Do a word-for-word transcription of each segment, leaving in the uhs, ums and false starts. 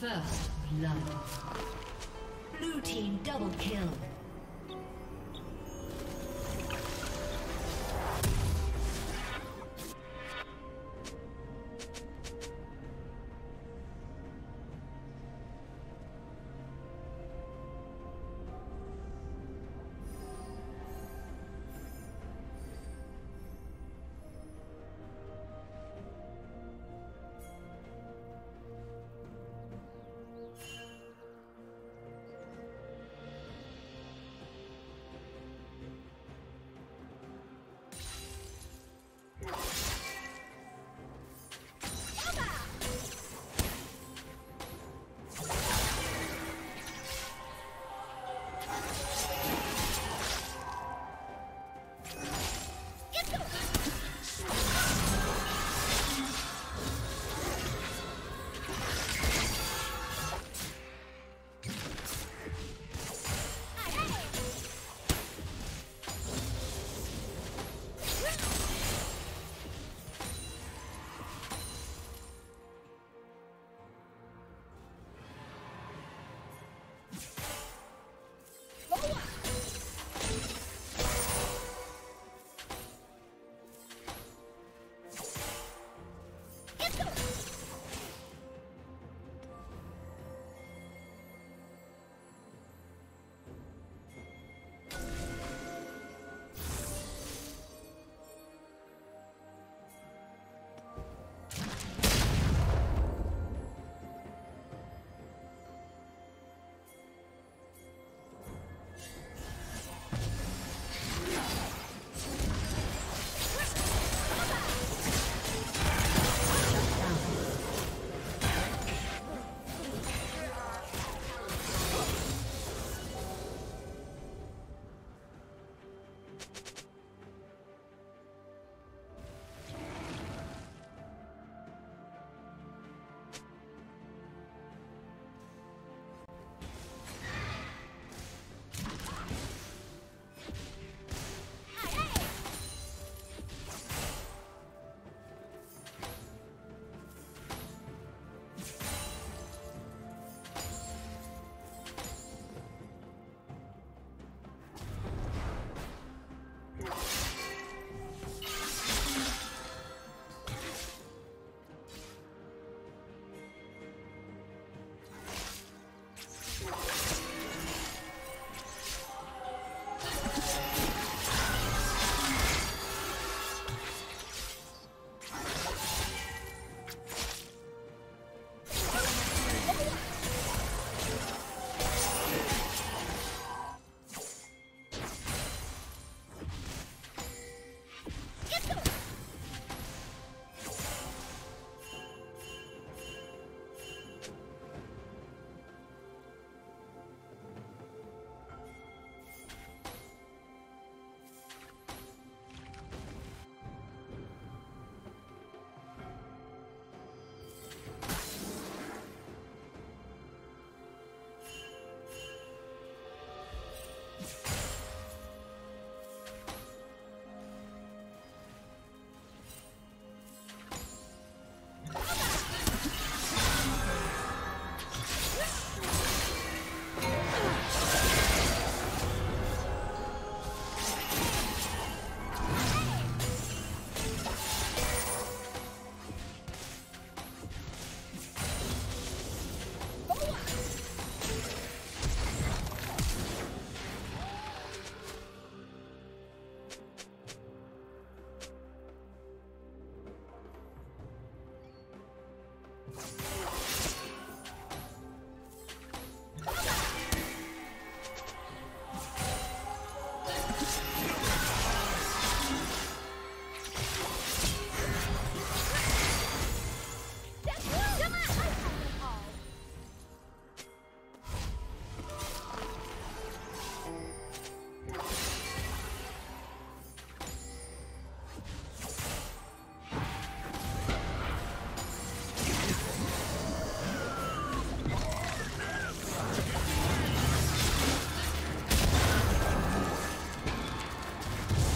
First blood. Blue team double kill.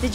Did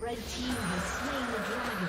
Red team has slain the dragon.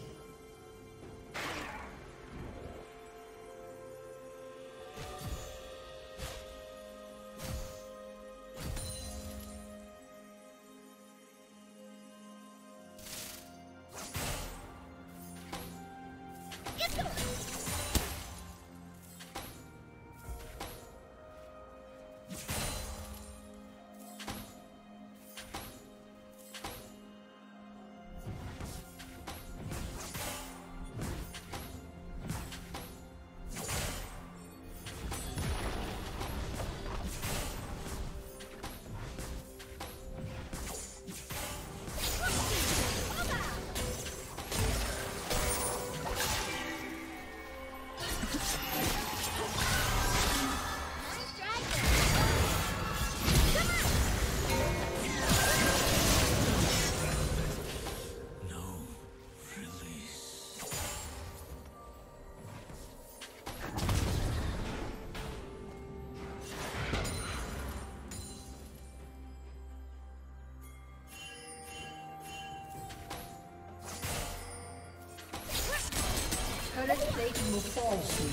Will fall soon.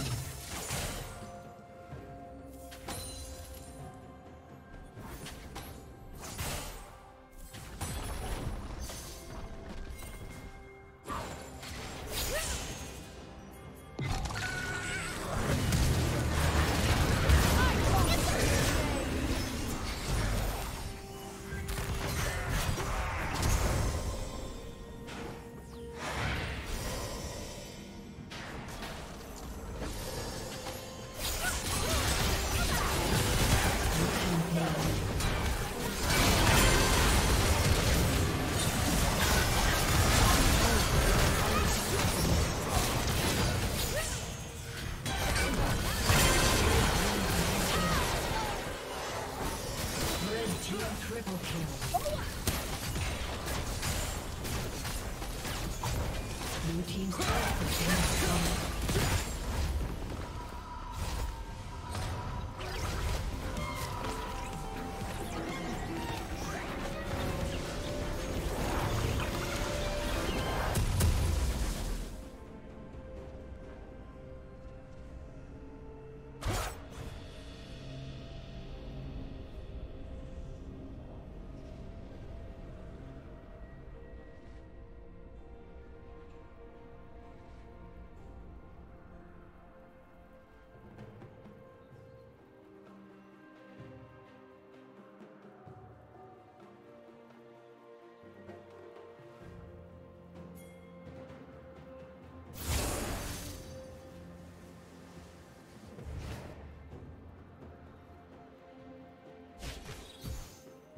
Blue team's turret has been destroyed.